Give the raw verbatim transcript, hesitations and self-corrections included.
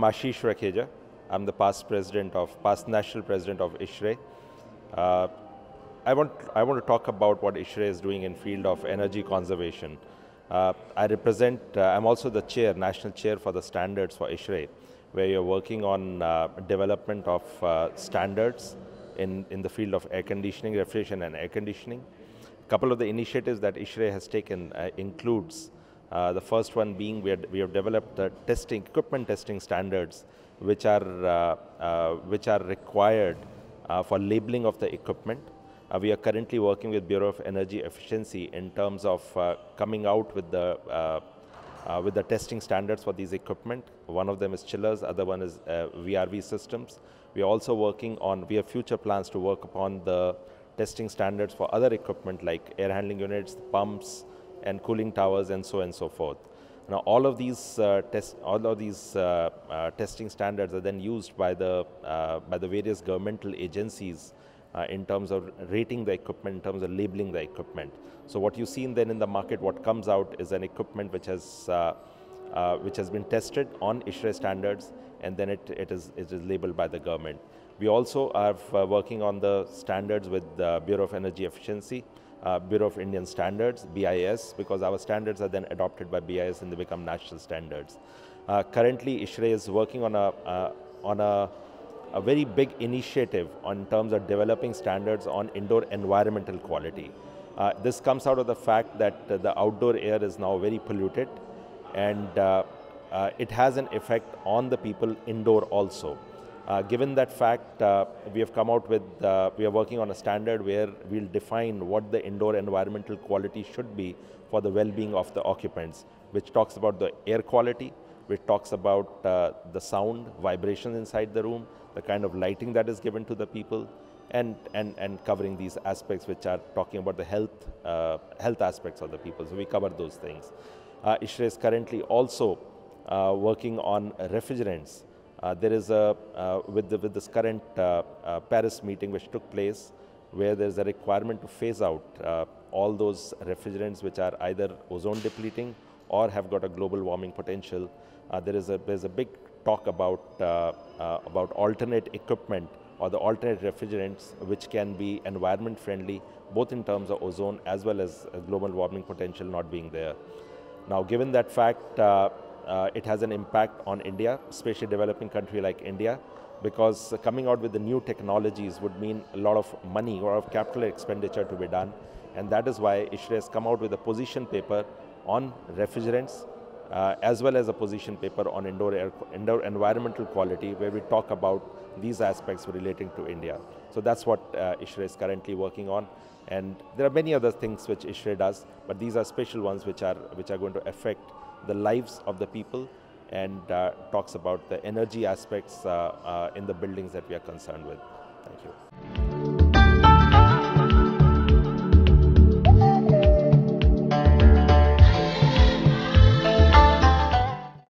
I'm Ashish Rakheja. I'm the past president of, past national president of ISHRAE. Uh, I want, I want to talk about what ISHRAE is doing in field of energy conservation. Uh, I represent, uh, I'm also the chair, national chair for the standards for ISHRAE, where you're working on uh, development of uh, standards in, in the field of air conditioning, refrigeration and air conditioning. A couple of the initiatives that ISHRAE has taken uh, includes uh, the first one being we, had, we have developed the testing, equipment testing standards which are, uh, uh, which are required uh, for labeling of the equipment. Uh, we are currently working with Bureau of Energy Efficiency in terms of uh, coming out with the, uh, uh, with the testing standards for these equipment. One of them is chillers, other one is uh, V R V systems. We are also working on, we have future plans to work upon the testing standards for other equipment like air handling units, pumps and cooling towers and so and so forth. Now all of these, uh, test, all of these uh, uh, testing standards are then used by the, uh, by the various governmental agencies Uh, in terms of rating the equipment, in terms of labeling the equipment. So what you've seen then in the market, what comes out is an equipment which has, uh, uh, which has been tested on ISHRAE standards, and then it, it, is, it is labeled by the government. We also are uh, working on the standards with the Bureau of Energy Efficiency, uh, Bureau of Indian Standards, B I S, because our standards are then adopted by B I S and they become national standards. Uh, currently, ISHRAE is working on a, uh, on a a very big initiative on terms of developing standards on indoor environmental quality. Uh, this comes out of the fact that uh, the outdoor air is now very polluted and uh, uh, it has an effect on the people indoor also. Uh, given that fact, uh, we have come out with, uh, we are working on a standard where we'll define what the indoor environmental quality should be for the well-being of the occupants, which talks about the air quality, which talks about uh, the sound, vibrations inside the room, the kind of lighting that is given to the people, and, and, and covering these aspects which are talking about the health, uh, health aspects of the people. So we cover those things. Uh, ISHRAE is currently also uh, working on refrigerants. Uh, there is a, uh, with, the, with this current uh, uh, Paris meeting which took place, where there is a requirement to phase out uh, all those refrigerants which are either ozone depleting or have got a global warming potential. Uh, there is a, there's a big talk about, uh, uh, about alternate equipment or the alternate refrigerants which can be environment friendly, both in terms of ozone as well as uh, global warming potential not being there. Now given that fact, uh, uh, it has an impact on India, especially a developing country like India, because coming out with the new technologies would mean a lot of money or of capital expenditure to be done, and that is why ISHRAE has come out with a position paper on refrigerants, uh, as well as a position paper on indoor, air, indoor environmental quality, where we talk about these aspects relating to India. So that's what uh, ISHRAE is currently working on, and there are many other things which ISHRAE does, but these are special ones which are, which are going to affect the lives of the people and uh, talks about the energy aspects uh, uh, in the buildings that we are concerned with. Thank you.